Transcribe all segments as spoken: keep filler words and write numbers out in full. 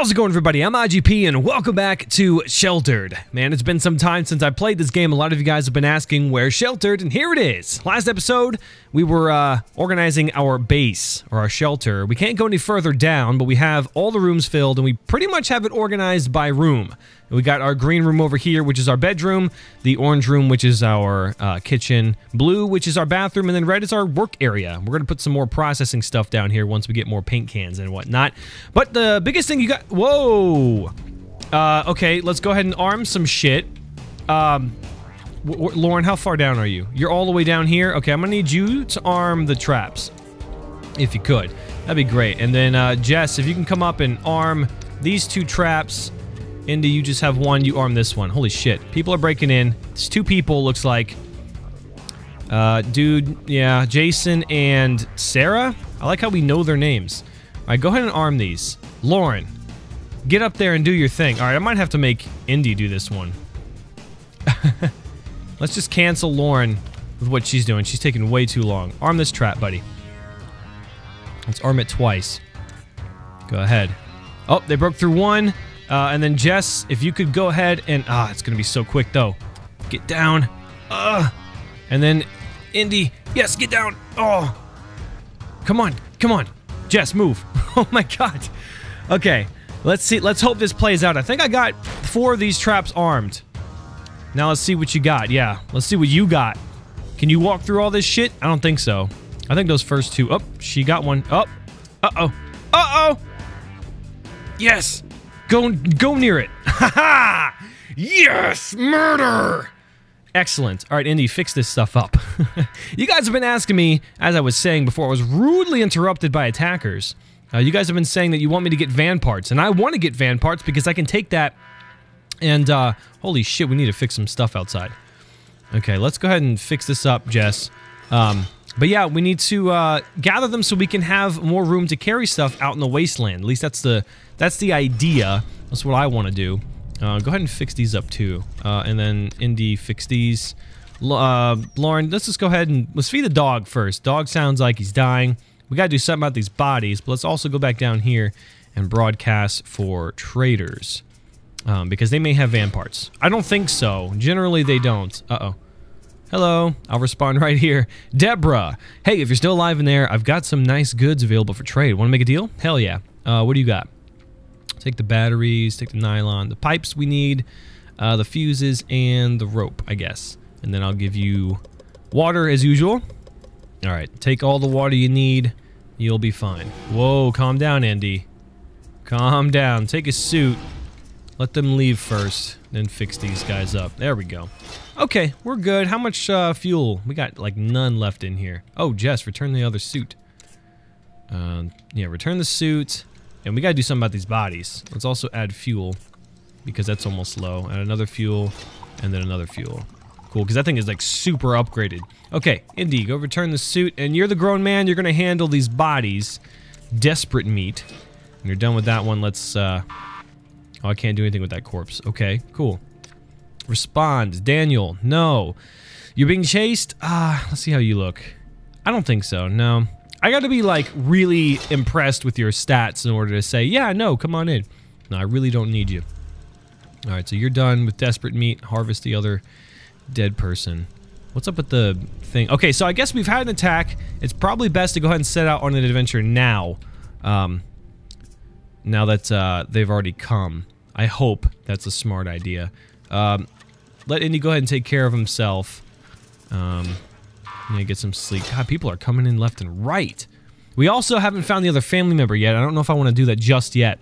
How's it going, everybody? I'm I G P, and welcome back to Sheltered. Man, it's been some time since I played this game. A lot of you guys have been asking where Sheltered, and here it is. Last episode, we were uh, organizing our base, or our shelter. We can't go any further down, but we have all the rooms filled, and we pretty much have it organized by room. We got our green room over here, which is our bedroom, the orange room, which is our uh, kitchen, blue, which is our bathroom, and then red is our work area. We're going to put some more processing stuff down here once we get more paint cans and whatnot. But the biggest thing you got... Whoa! Uh, okay, let's go ahead and arm some shit. Um, Lauren, how far down are you? You're all the way down here? Okay, I'm going to need you to arm the traps, if you could. That'd be great. And then, uh, Jess, if you can come up and arm these two traps... Indy, you just have one. You arm this one. Holy shit. People are breaking in. It's two people, looks like. Uh, dude, yeah, Jason and Sarah? I like how we know their names. Alright, go ahead and arm these. Lauren, get up there and do your thing. Alright, I might have to make Indy do this one. Let's just cancel Lauren with what she's doing. She's taking way too long. Arm this trap, buddy. Let's arm it twice. Go ahead. Oh, they broke through one. Uh, and then Jess, if you could go ahead and... Ah, it's going to be so quick, though. Get down. Uh, and then Indy. Yes, get down. Oh. Come on. Come on. Jess, move. Oh, my God. Okay. Let's see. Let's hope this plays out. I think I got four of these traps armed. Now let's see what you got. Yeah. Let's see what you got. Can you walk through all this shit? I don't think so. I think those first two... Oh, she got one. Oh. Uh-oh. Uh-oh. Yes. Go, go near it. Ha ha! Yes! Murder! Excellent. All right, Indy, fix this stuff up. You guys have been asking me, as I was saying before, I was rudely interrupted by attackers. Uh, you guys have been saying that you want me to get van parts, and I want to get van parts because I can take that and, uh, holy shit, we need to fix some stuff outside. Okay, let's go ahead and fix this up, Jess. Um... But yeah, we need to uh, gather them so we can have more room to carry stuff out in the wasteland. At least that's the that's the idea. That's what I want to do. Uh, go ahead and fix these up too. Uh, and then Indy, fix these. Uh, Lauren, let's just go ahead and let's feed the dog first. Dog sounds like he's dying. We got to do something about these bodies. But let's also go back down here and broadcast for traders. Um, because they may have van parts. I don't think so. Generally, they don't. Uh-oh. Hello, I'll respond right here. Deborah, hey, if you're still alive in there, I've got some nice goods available for trade. Want to make a deal? Hell yeah. Uh, what do you got? Take the batteries, take the nylon, the pipes we need, uh, the fuses, and the rope, I guess. And then I'll give you water as usual. All right, take all the water you need. You'll be fine. Whoa, calm down, Indy. Calm down. Take a suit. Let them leave first, then fix these guys up. There we go. Okay, we're good. How much uh, fuel? We got like none left in here. Oh, Jess, return the other suit. Um, yeah, return the suit. And we gotta do something about these bodies. Let's also add fuel, because that's almost low. Add another fuel, and then another fuel. Cool, because that thing is like super upgraded. Okay, Indy, go return the suit. And you're the grown man. You're gonna handle these bodies. Desperate meat. And you're done with that one. Let's... Uh, Oh, I can't do anything with that corpse. Okay, cool. Respond. Daniel, no. You're being chased? Ah, uh, let's see how you look. I don't think so, no. I gotta be, like, really impressed with your stats in order to say, yeah, no, come on in. No, I really don't need you. Alright, so you're done with desperate meat. Harvest the other dead person. What's up with the thing? Okay, so I guess we've had an attack. It's probably best to go ahead and set out on an adventure now. Um... Now that uh, they've already come. I hope that's a smart idea. Um, let Indy go ahead and take care of himself. Um, yeah, get some sleep. God, people are coming in left and right. We also haven't found the other family member yet. I don't know if I want to do that just yet.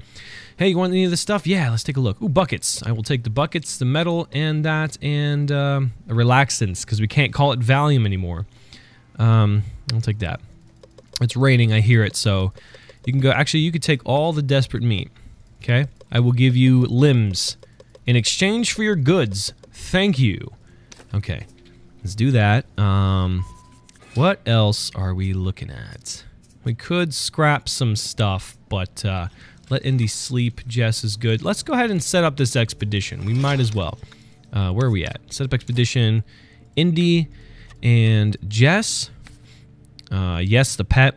Hey, you want any of this stuff? Yeah, let's take a look. Ooh, buckets. I will take the buckets, the metal, and that, and um, a relaxants, because we can't call it Valium anymore. Um, I'll take that. It's raining, I hear it, so... You can go, actually, you could take all the desperate meat, okay? I will give you limbs in exchange for your goods. Thank you. Okay, let's do that. Um, what else are we looking at? We could scrap some stuff, but uh, let Indy sleep. Jess is good. Let's go ahead and set up this expedition. We might as well. Uh, where are we at? Set up expedition, Indy and Jess. Uh, yes, the pet.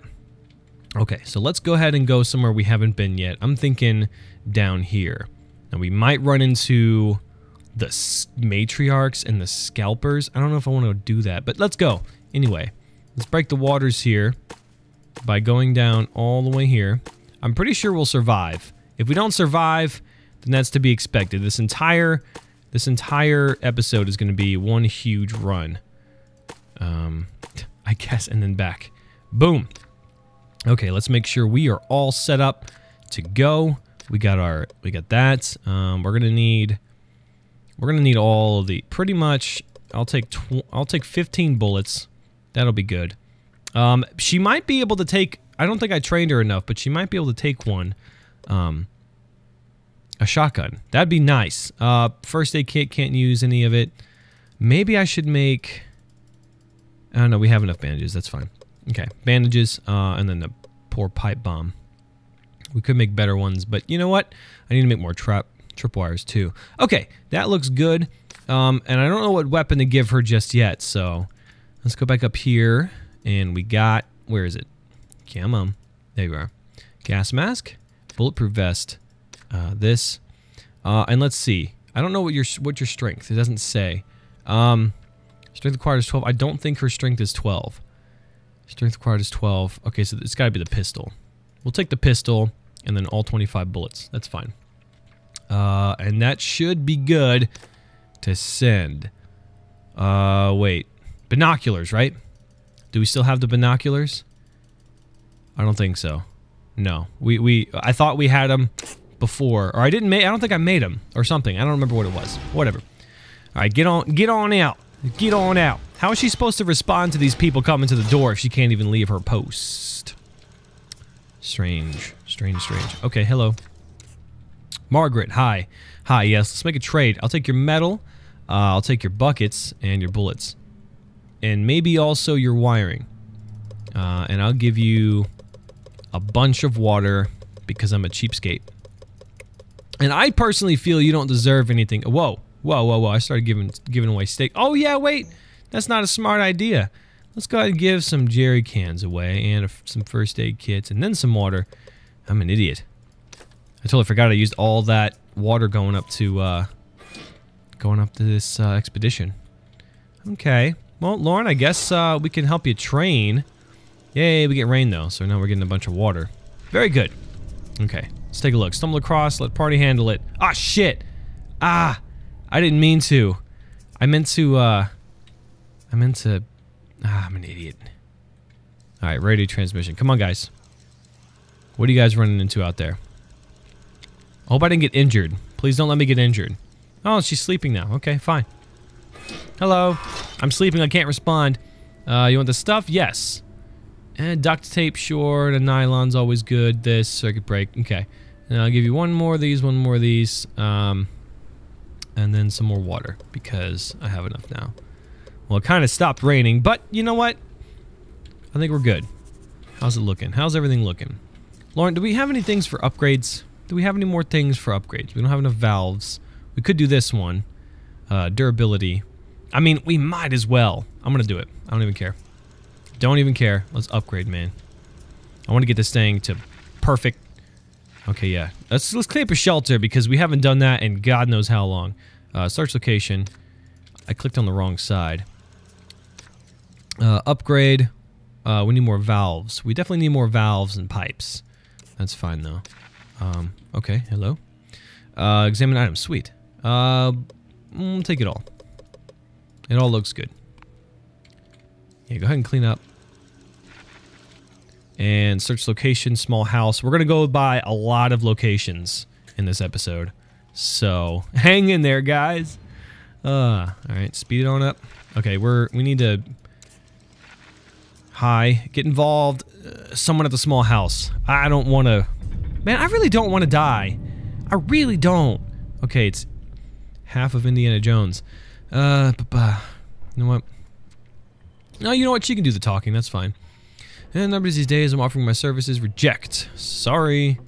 Okay, so let's go ahead and go somewhere we haven't been yet. I'm thinking down here. Now we might run into the matriarchs and the scalpers. I don't know if I want to do that, but let's go. Anyway, let's break the waters here by going down all the way here. I'm pretty sure we'll survive. If we don't survive, then that's to be expected. This entire this entire episode is going to be one huge run. Um, I guess, and then back. Boom. Okay, let's make sure we are all set up to go. We got our, we got that. Um, we're gonna need, we're gonna need all of the, pretty much. I'll take, tw I'll take fifteen bullets. That'll be good. Um, she might be able to take. I don't think I trained her enough, but she might be able to take one. Um, a shotgun. That'd be nice. Uh, first aid kit, can't use any of it. Maybe I should make. I don't know. We have enough bandages. That's fine. Okay, bandages, uh, and then the poor pipe bomb. We could make better ones, but you know what? I need to make more trap tripwires too. Okay, that looks good. Um, and I don't know what weapon to give her just yet, so let's go back up here. And we got, where is it? Come on, there you are. Gas mask, bulletproof vest, uh, this, uh, and let's see. I don't know what your what your strength. It doesn't say. Um, strength required is twelve. I don't think her strength is twelve. Strength required is twelve. Okay, so it's got to be the pistol. We'll take the pistol and then all twenty-five bullets. That's fine. Uh, and that should be good to send. Uh, wait. Binoculars, right? Do we still have the binoculars? I don't think so. No. We, we, I thought we had them before. Or I didn't make, I don't think I made them or something. I don't remember what it was. Whatever. All right, get on, get on out. Get on out. How is she supposed to respond to these people coming to the door if she can't even leave her post? Strange. Strange, strange. Okay, hello. Margaret, hi. Hi, yes, let's make a trade. I'll take your metal, uh, I'll take your buckets, and your bullets. And maybe also your wiring. Uh, and I'll give you a bunch of water because I'm a cheapskate. And I personally feel you don't deserve anything. Whoa. Whoa, whoa, whoa, I started giving giving away steak. Oh yeah, wait, that's not a smart idea. Let's go ahead and give some jerry cans away and a, some first aid kits and then some water. I'm an idiot. I totally forgot I used all that water going up to, uh, going up to this uh, expedition. Okay, well, Lauren, I guess uh, we can help you train. Yay, we get rain though, so now we're getting a bunch of water. Very good. Okay, let's take a look. Stumble across, let party handle it. Ah, shit. Ah. I didn't mean to. I meant to, uh... I meant to... Ah, I'm an idiot. Alright, radio transmission. Come on, guys. What are you guys running into out there? I hope I didn't get injured. Please don't let me get injured. Oh, she's sleeping now. Okay, fine. Hello. I'm sleeping. I can't respond. Uh, you want the stuff? Yes. And duct tape, sure. The nylon's always good. This, circuit break. Okay. And I'll give you one more of these, one more of these. Um... And then some more water because I have enough now. Well, it kind of stopped raining, but you know what? I think we're good. How's it looking? How's everything looking? Lauren, do we have any things for upgrades? Do we have any more things for upgrades? We don't have enough valves. We could do this one. Uh, durability. I mean, we might as well. I'm going to do it. I don't even care. Don't even care. Let's upgrade, man. I want to get this thing to perfect. Okay, yeah. Let's let's clean up a shelter because we haven't done that in God knows how long. Uh, search location. I clicked on the wrong side. Uh, upgrade. Uh, we need more valves. We definitely need more valves and pipes. That's fine though. Um, okay, hello. Uh, examine item. Sweet. Uh, mm, take it all. It all looks good. Yeah, go ahead and clean up. And search location, small house. We're going to go by a lot of locations in this episode. So hang in there, guys. Uh, all right, speed it on up. Okay, we're, we need to... Hi, get involved. Uh, someone at the small house. I don't want to... Man, I really don't want to die. I really don't. Okay, it's half of Indiana Jones. Uh, ba-ba. You know what? No, you know what? She can do the talking. That's fine. And numbers these days, I'm offering my services. Reject. Sorry.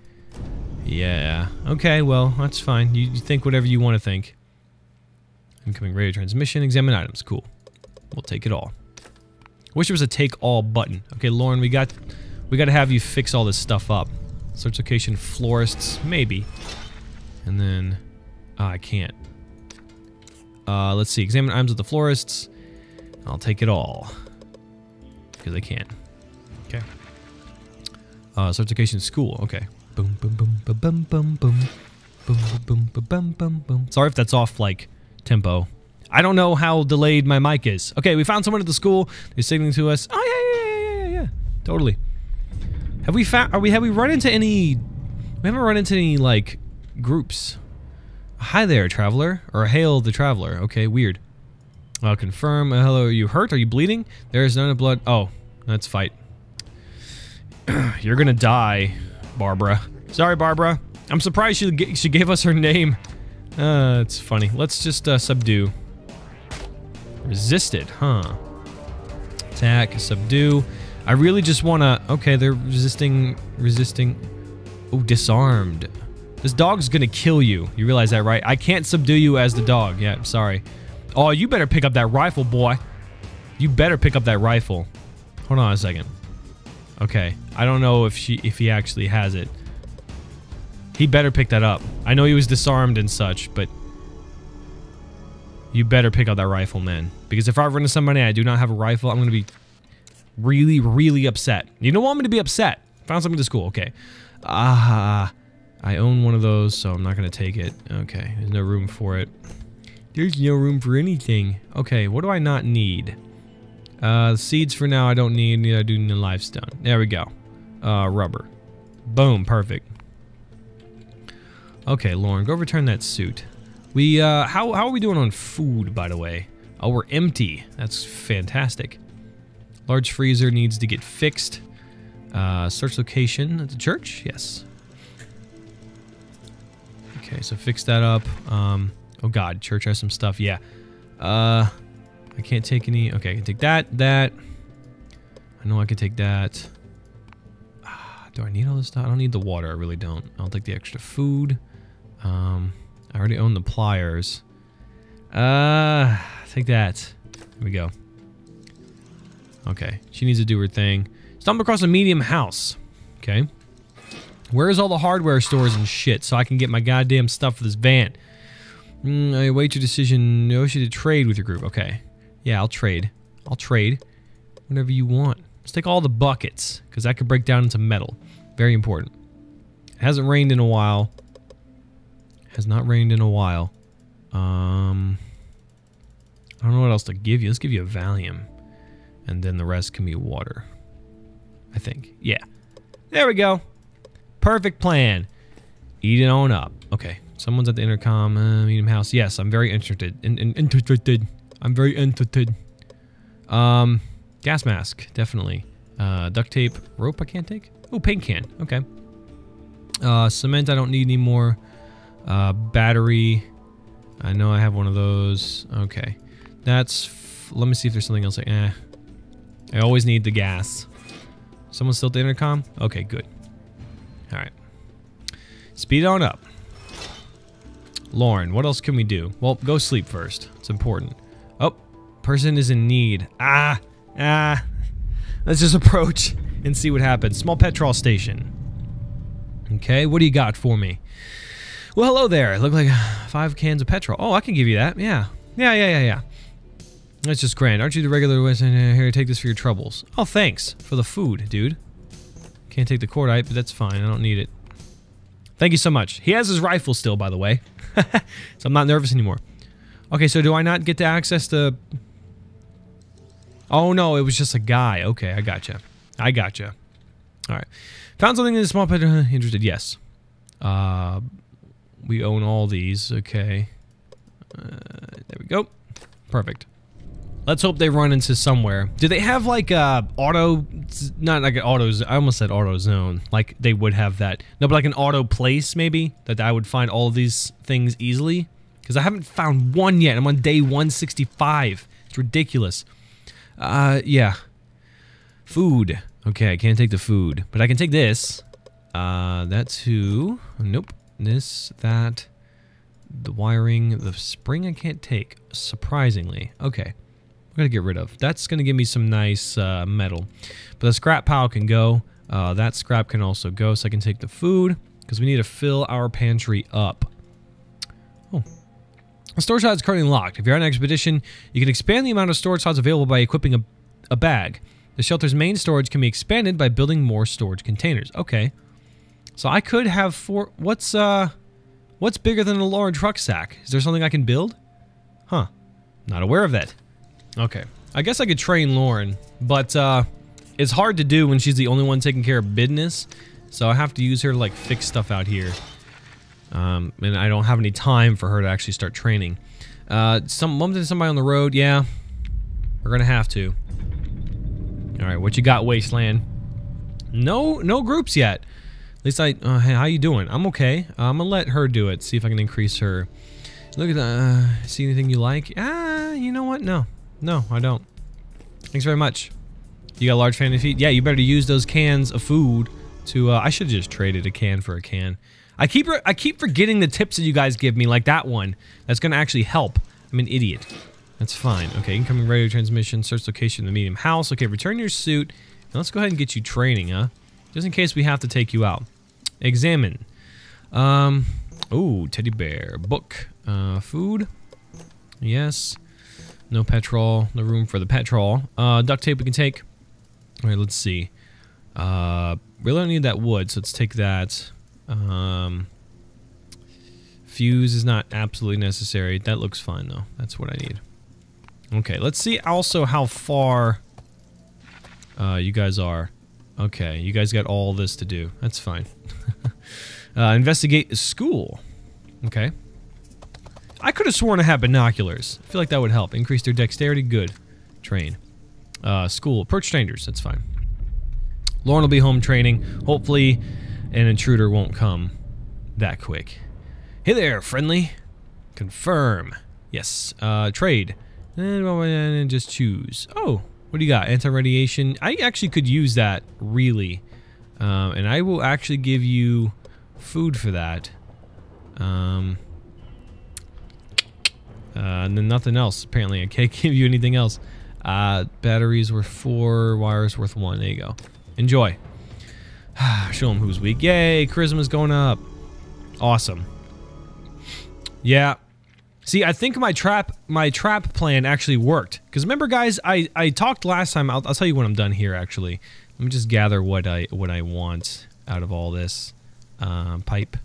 Yeah. Okay, well, that's fine. You, you think whatever you want to think. Incoming radio transmission. Examine items. Cool. We'll take it all. Wish there was a take all button. Okay, Lauren, we got We gotta have you fix all this stuff up. Search location, florists, maybe. And then... Oh, I can't. Uh, let's see. Examine items of the florists. I'll take it all. Because I can. Okay. Uh, search location, school. Okay. Boom, boom, boom, boom, boom, boom, boom. Boom, boom, boom, boom, boom, boom. Sorry if that's off, like, tempo. I don't know how delayed my mic is. Okay, we found someone at the school. They're signaling to us. Oh, yeah, yeah, yeah, yeah, yeah. Totally. Have we found... Are we... Have we run into any... We haven't run into any, like, groups. Hi there, traveler. Or hail the traveler. Okay, weird. I'll confirm. Uh, hello, are you hurt? Are you bleeding? There is none of blood. Oh, let's fight. You're gonna die, Barbara. Sorry, Barbara. I'm surprised she, g she gave us her name. Uh, it's funny. Let's just, uh, subdue. Resisted, huh? Attack, subdue. I really just wanna... Okay, they're resisting, resisting. Oh, disarmed. This dog's gonna kill you. You realize that, right? I can't subdue you as the dog. Yeah, I'm sorry. Oh, you better pick up that rifle, boy. You better pick up that rifle. Hold on a second. Okay. I don't know if she... if he actually has it. He better pick that up. I know he was disarmed and such, but... You better pick up that rifle, man. Because if I run into somebody and I do not have a rifle, I'm gonna be... really, really upset. You don't want me to be upset. Found something to school. Okay. Ah, uh, I own one of those, so I'm not going to take it. Okay. There's no room for it. There's no room for anything. Okay. What do I not need? Uh, seeds for now I don't need. I do need a limestone. There we go. Uh, rubber. Boom. Perfect. Okay, Lauren. Go return that suit. We, uh, how, how are we doing on food, by the way? Oh, we're empty. That's fantastic. Large freezer needs to get fixed. Uh, search location at the church? Yes. Okay, so fix that up. Um, oh god, church has some stuff. Yeah. Uh, I can't take any. Okay, I can take that, that. I know I can take that. Ah, do I need all this stuff? I don't need the water. I really don't. I'll take the extra food. Um, I already own the pliers. Uh, take that. Here we go. Okay, she needs to do her thing. Stumble across a medium house. Okay. Where's all the hardware stores and shit so I can get my goddamn stuff for this van? Mm, I await your decision. I wish you to trade with your group. Okay. Yeah, I'll trade. I'll trade whenever you want. Let's take all the buckets because that could break down into metal. Very important. It hasn't rained in a while. Has not rained in a while. Um, I don't know what else to give you. Let's give you a Valium. And then the rest can be water. I think. Yeah. There we go. Perfect plan. Eat it on up. Okay. Someone's at the intercom. Uh, medium house. Yes, I'm very interested. In, in, interested. I'm very interested. Um, gas mask. Definitely. Uh, duct tape. Rope I can't take? Oh, paint can. Okay. Uh, cement I don't need anymore. Uh, battery. I know I have one of those. Okay. That's... F let me see if there's something else. Eh. I always need the gas. Someone's still at the intercom? Okay, good. Alright. Speed on up. Lauren, what else can we do? Well, go sleep first. It's important. Oh, person is in need. Ah, ah. Let's just approach and see what happens. Small petrol station. Okay, what do you got for me? Well, hello there. Look like five cans of petrol. Oh, I can give you that. Yeah. Yeah, yeah, yeah, yeah. That's just grand. Aren't you the regular Western? Here, take this for your troubles. Oh, thanks for the food, dude. Can't take the cordite, but that's fine. I don't need it. Thank you so much. He has his rifle still, by the way. So I'm not nervous anymore. Okay, so do I not get to access the... Oh, no, it was just a guy. Okay, I gotcha. I gotcha. All right. Found something in the small pet. Interested, yes. Uh, we own all these. Okay. Uh, there we go. Perfect. Let's hope they run into somewhere. Do they have like a auto, not like an auto, I almost said auto zone. Like they would have that. No, but like an auto place maybe, that I would find all of these things easily. Because I haven't found one yet. I'm on day one sixty-five. It's ridiculous. Uh, yeah. Food. Okay, I can't take the food. But I can take this. Uh, that's who. Nope. This, that. The wiring, the spring I can't take. Surprisingly. Okay. We're gonna get rid of. That's gonna give me some nice uh, metal, but the scrap pile can go. Uh, that scrap can also go, so I can take the food, because we need to fill our pantry up. Oh. The storage slot is currently locked. If you're on an expedition, you can expand the amount of storage slots available by equipping a, a bag. The shelter's main storage can be expanded by building more storage containers. Okay. So I could have four... What's, uh... What's bigger than a large rucksack? Is there something I can build? Huh. Not aware of that. Okay. I guess I could train Lauren, but, uh... it's hard to do when she's the only one taking care of business. So I have to use her to, like, fix stuff out here. Um, and I don't have any time for her to actually start training. Uh, some bumped into somebody on the road. Yeah. We're gonna have to. Alright, what you got, Wasteland? No, no groups yet. At least I... Uh, hey, how you doing? I'm okay. Uh, I'm gonna let her do it. See if I can increase her. Look at that. Uh, see anything you like? Ah, you know what? No. No, I don't. Thanks very much. You got a large fan of feet? Yeah, you better use those cans of food to... Uh, I should have just traded a can for a can. I keep I keep forgetting the tips that you guys give me, like that one. That's going to actually help. I'm an idiot. That's fine. Okay, incoming radio transmission, search location in the medium house. Okay, return your suit. Now let's go ahead and get you training, huh? Just in case we have to take you out. Examine. Um, oh, teddy bear. Book. Uh, food. Yes. No petrol. No room for the petrol. Uh, duct tape we can take. Alright, let's see. Uh, really don't need that wood, so let's take that. Um, fuse is not absolutely necessary. That looks fine, though. That's what I need. Okay, let's see also how far uh, you guys are. Okay, you guys got all this to do. That's fine. uh, investigate a school. Okay. I could have sworn I had binoculars. I feel like that would help. Increase their dexterity. Good. Train. Uh, school. Approach strangers. That's fine. Lauren will be home training. Hopefully an intruder won't come that quick. Hey there, friendly. Confirm. Yes. Uh, trade. And just choose. Oh, what do you got? Anti-radiation. I actually could use that, really. Um, and I will actually give you food for that. Um, uh, and then nothing else, apparently. I can't give you anything else. Uh, batteries were four, wires worth one. There you go. Enjoy. Show them who's weak. Yay, charisma's going up. Awesome. Yeah. See, I think my trap my trap plan actually worked. Because remember, guys, I, I talked last time. I'll, I'll tell you when I'm done here, actually. Let me just gather what I, what I want out of all this. Um, pipe.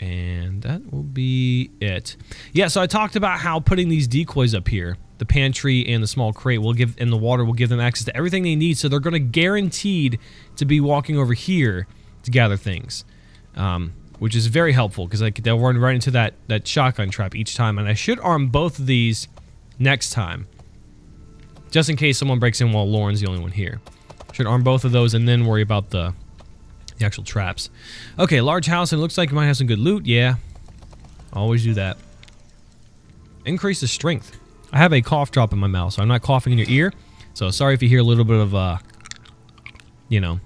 And that will be it. Yeah, so I talked about how putting these decoys up here, the pantry and the small crate, will give, and the water will give them access to everything they need, so they're going to guaranteed to be walking over here to gather things, um, which is very helpful because I they'll run right into that that shotgun trap each time, and I should arm both of these next time, just in case someone breaks in while Lauren's the only one here. Should arm both of those and then worry about the the actual traps. Okay, large house, and it looks like it might have some good loot. Yeah, always do that. Increase the strength. I have a cough drop in my mouth, so I'm not coughing in your ear. So sorry if you hear a little bit of, uh, you know,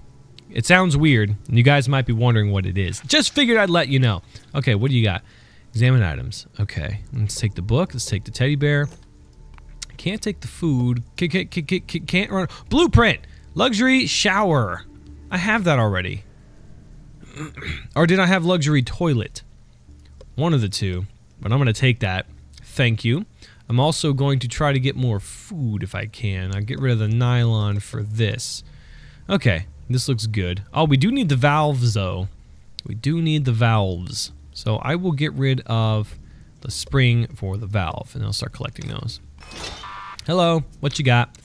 it sounds weird. And you guys might be wondering what it is. Just figured I'd let you know. Okay, what do you got? Examine items. Okay, let's take the book. Let's take the teddy bear. Can't take the food. Can't, can't, can't run. Blueprint. Luxury shower. I have that already. Or did I have luxury toilet? One of the two. But I'm going to take that. Thank you. I'm also going to try to get more food if I can. I'll get rid of the nylon for this. Okay, this looks good. Oh, we do need the valves, though. We do need the valves. So I will get rid of the spring for the valve, and I'll start collecting those. Hello, what you got?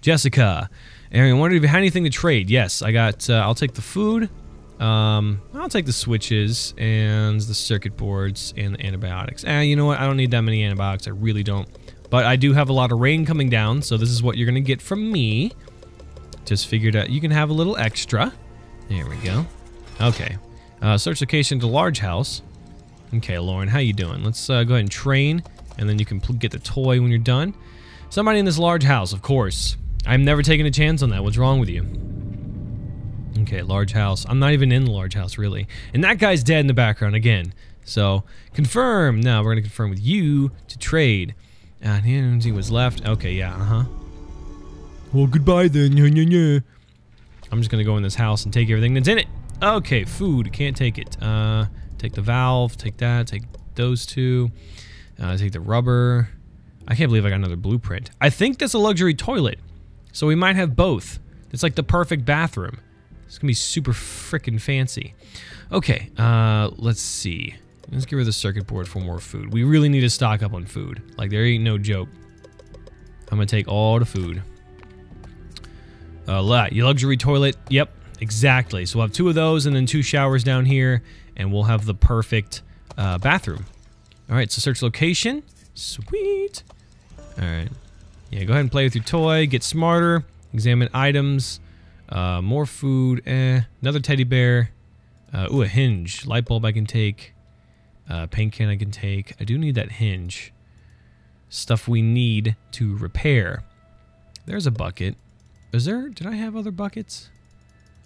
Jessica. Aaron, wondered if you had anything to trade. Yes, I got... Uh, I'll take the food. Um, I'll take the switches and the circuit boards and the antibiotics. Eh, you know what? I don't need that many antibiotics. I really don't. But I do have a lot of rain coming down, so this is what you're going to get from me. Just figured out you can have a little extra. There we go. Okay. Uh, search location to large house. Okay, Lauren, how you doing? Let's uh, go ahead and train, and then you can get the toy when you're done. Somebody in this large house, of course. I'm never taking a chance on that. What's wrong with you? Okay, large house. I'm not even in the large house, really. And that guy's dead in the background again. So, confirm. Now, we're going to confirm with you to trade. And he was left. Okay, yeah, uh-huh. Well, goodbye then. Yeah, yeah, yeah. I'm just gonna go in this house and take everything that's in it. Okay, food, can't take it. Uh, take the valve, take that, take those two. Uh, take the rubber. I can't believe I got another blueprint. I think that's a luxury toilet, so we might have both. It's like the perfect bathroom. It's gonna be super freaking fancy. Okay, uh, let's see. Let's get rid of the circuit board for more food. We really need to stock up on food. Like, there ain't no joke. I'm gonna take all the food. A lot. Your luxury toilet. Yep, exactly. So we'll have two of those and then two showers down here, and we'll have the perfect uh, bathroom. All right, so search location. Sweet. All right. Yeah, go ahead and play with your toy. Get smarter. Examine items. Uh, more food. Eh. Another teddy bear. Uh, ooh, a hinge. Light bulb I can take. Uh, paint can I can take. I do need that hinge. Stuff we need to repair. There's a bucket. Is there... Did I have other buckets?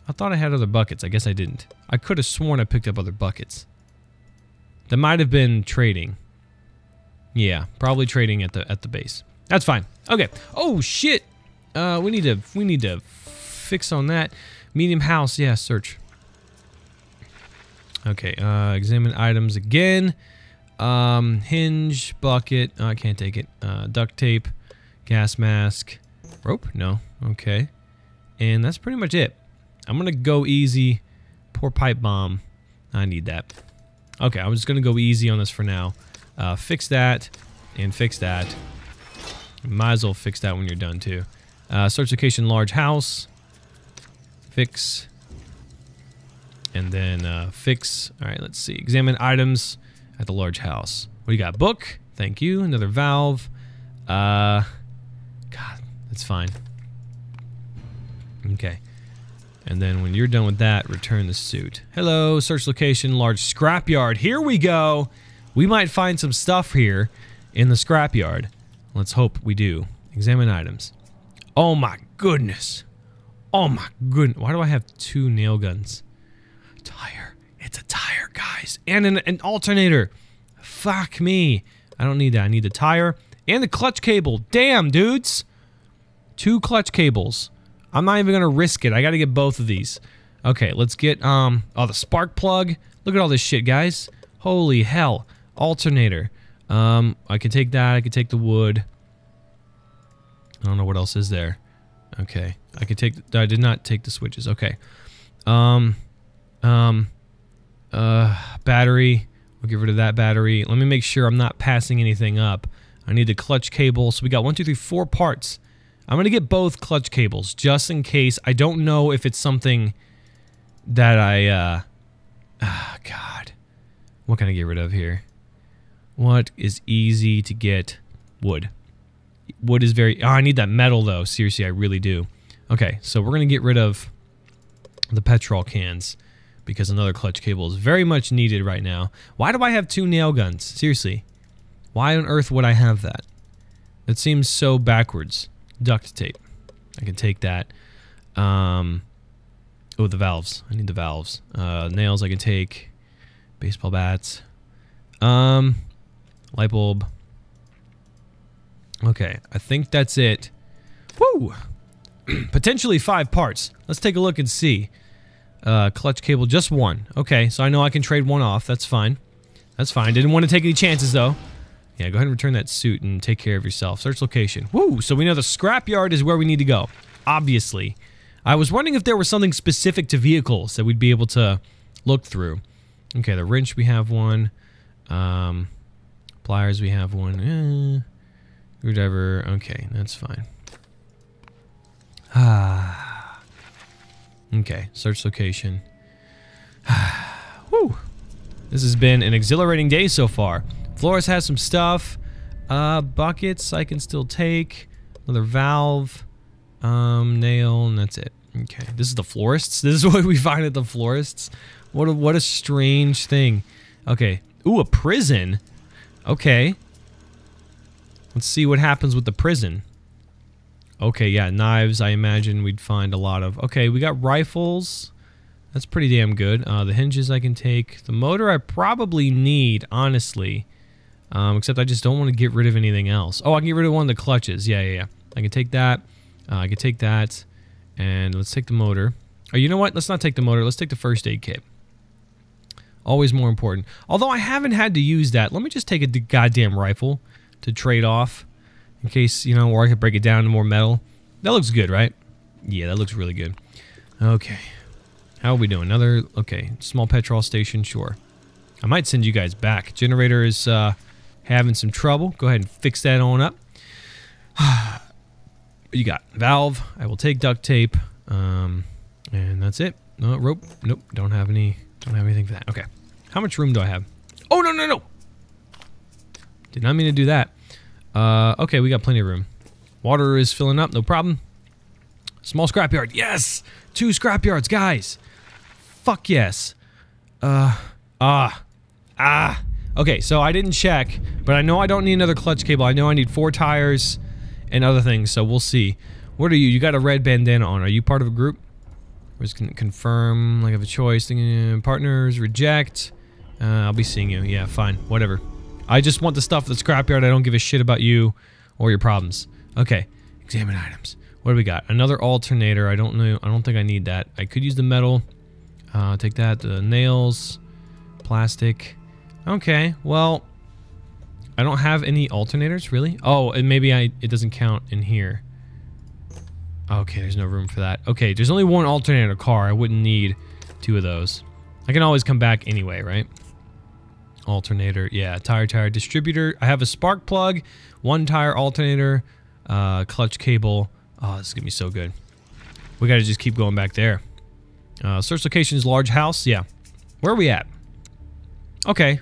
I thought I had other buckets. I guess I didn't. I could have sworn I picked up other buckets. That might have been trading. Yeah, probably trading at the at the base. That's fine. Okay. Oh shit. Uh, we need to we need to fix on that. Medium house. Yeah, search. Okay. Uh, examine items again. Um, hinge, bucket. Oh, I can't take it. Uh, duct tape, gas mask, rope. No. Okay. And that's pretty much it. I'm gonna go easy. Poor pipe bomb. I need that. Okay. I'm just gonna go easy on this for now. Uh, fix that and fix that. Might as well fix that when you're done too. Uh, search location, large house. Fix. And then uh, fix. All right, let's see. Examine items at the large house. What do you got? Book. Thank you. Another valve. Uh, God, that's fine. Okay. And then when you're done with that, return the suit. Hello. Search location, large scrapyard. Here we go. We might find some stuff here in the scrapyard. Let's hope we do. Examine items. Oh my goodness. Oh my goodness. Why do I have two nail guns? Tire. It's a tire, guys. And an, an alternator. Fuck me. I don't need that. I need the tire and the clutch cable. Damn, dudes. Two clutch cables. I'm not even going to risk it. I got to get both of these. Okay, let's get... um. Oh, the spark plug. Look at all this shit, guys. Holy hell. Alternator. Um, I can take that. I can take the wood. I don't know what else is there. Okay. I can take... I did not take the switches. Okay. Um. Um. Uh. Battery. We'll get rid of that battery. Let me make sure I'm not passing anything up. I need the clutch cable. So we got one, two, three, four parts. I'm going to get both clutch cables just in case. I don't know if it's something that I... Uh, oh, God. What can I get rid of here? What is easy to get? Wood. Wood is very... Oh, I need that metal, though. Seriously, I really do. Okay, so we're going to get rid of the petrol cans because another clutch cable is very much needed right now. Why do I have two nail guns? Seriously. Why on earth would I have that? That seems so backwards. Duct tape. I can take that. Um, oh, the valves. I need the valves. Uh, nails I can take. Baseball bats. Um... Light bulb. Okay, I think that's it. Woo! Potentially five parts. Let's take a look and see. Uh, clutch cable, just one. Okay, so I know I can trade one off. That's fine. That's fine. Didn't want to take any chances, though. Yeah, go ahead and return that suit and take care of yourself. Search location. Woo! So we know the scrapyard is where we need to go. Obviously. I was wondering if there was something specific to vehicles that we'd be able to look through. Okay, the wrench, we have one. Um... Pliers, we have one. Eh, screwdriver. Okay, that's fine. Ah. Okay, search location. Ah. Woo! This has been an exhilarating day so far. Flores has some stuff. Uh, buckets I can still take. Another valve. Um, nail, and that's it. Okay, this is the florist's. This is what we find at the florist's. What a, what a strange thing. Okay. Ooh, a prison. Okay. Let's see what happens with the prison. Okay, yeah, knives, I imagine we'd find a lot of. Okay, we got rifles. That's pretty damn good. Uh, the hinges I can take. The motor I probably need, honestly. Um, except I just don't want to get rid of anything else. Oh, I can get rid of one of the clutches. Yeah, yeah, yeah. I can take that. Uh, I can take that. And let's take the motor. Or you know what? Let's not take the motor. Let's take the first aid kit. Always more important. Although I haven't had to use that. Let me just take a goddamn rifle to trade off in case, you know, or I could break it down to more metal. That looks good, right? Yeah, that looks really good. Okay. How are we doing? Another, okay, small petrol station, sure. I might send you guys back. Generator is uh, having some trouble. Go ahead and fix that on up. What you got? Valve. I will take duct tape. Um, and that's it. No rope. Nope. Don't have any. Don't have anything for that. Okay. How much room do I have? Oh, no, no, no. Did not mean to do that. Uh, okay, we got plenty of room. Water is filling up. No problem. Small scrapyard. Yes. Two scrapyards, guys. Fuck yes. Uh, ah, ah. Okay, so I didn't check, but I know I don't need another clutch cable. I know I need four tires and other things, so we'll see. What are you? You got a red bandana on. Are you part of a group? We're just gonna confirm, like I have a choice. Partners, reject. Uh, I'll be seeing you. Yeah, fine. Whatever. I just want the stuff at the scrapyard. I don't give a shit about you or your problems. Okay. Examine items. What do we got? Another alternator. I don't know. I don't think I need that. I could use the metal. Uh, take that. The nails. Plastic. Okay. Well, I don't have any alternators, really. Oh, and maybe I it doesn't count in here. Okay, there's no room for that. Okay, there's only one alternator car. I wouldn't need two of those. I can always come back anyway, right? Alternator. Yeah, tire, tire, distributor. I have a spark plug, one tire alternator, uh, clutch cable. Oh, this is gonna be so good. We gotta just keep going back there. Uh, search locations, large house. Yeah. Where are we at? Okay.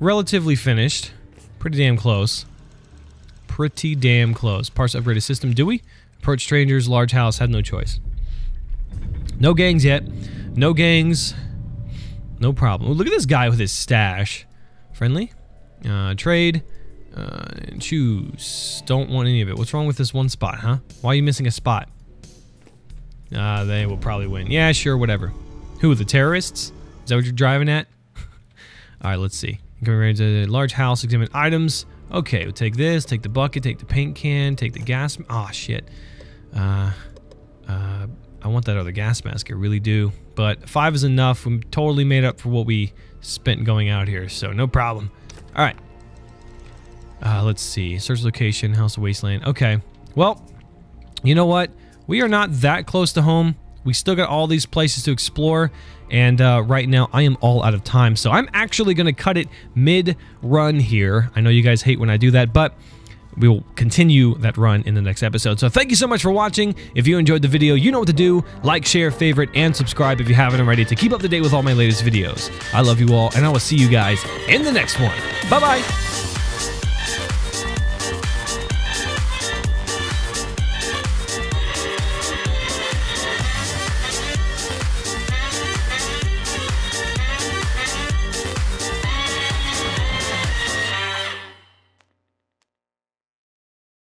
Relatively finished. Pretty damn close. Pretty damn close. Parts upgraded system. Do we? Approach strangers, large house. Had no choice. No gangs yet. No gangs. No problem. Ooh, look at this guy with his stash. Friendly. Uh, trade. Uh, choose. Don't want any of it. What's wrong with this one spot, huh? Why are you missing a spot? Uh, they will probably win. Yeah, sure, whatever. Who, the terrorists? Is that what you're driving at? Alright, let's see. Large house, examine items. Okay, we'll take this, take the bucket, take the paint can, take the gas... Aw, oh, shit. Uh, uh, I want that other gas mask, I really do. But five is enough. We totally made up for what we spent going out here, so no problem. Alright. Uh, let's see. Search location, house of wasteland. Okay. Well, you know what? We are not that close to home. We still got all these places to explore. And uh, right now, I am all out of time. So I'm actually going to cut it mid-run here. I know you guys hate when I do that, but we will continue that run in the next episode. So thank you so much for watching. If you enjoyed the video, you know what to do. Like, share, favorite, and subscribe if you haven't already to keep up to date with all my latest videos. I love you all, and I will see you guys in the next one. Bye-bye.